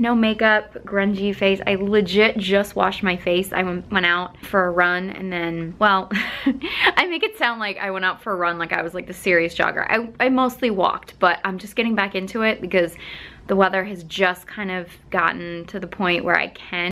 no makeup, grungy face. I legit just washed my face. I went out for a run and then, well, I make it sound like I went out for a run like I was like the serious jogger. I mostly walked, but I'm just getting back into it because the weather has just kind of gotten to the point where I can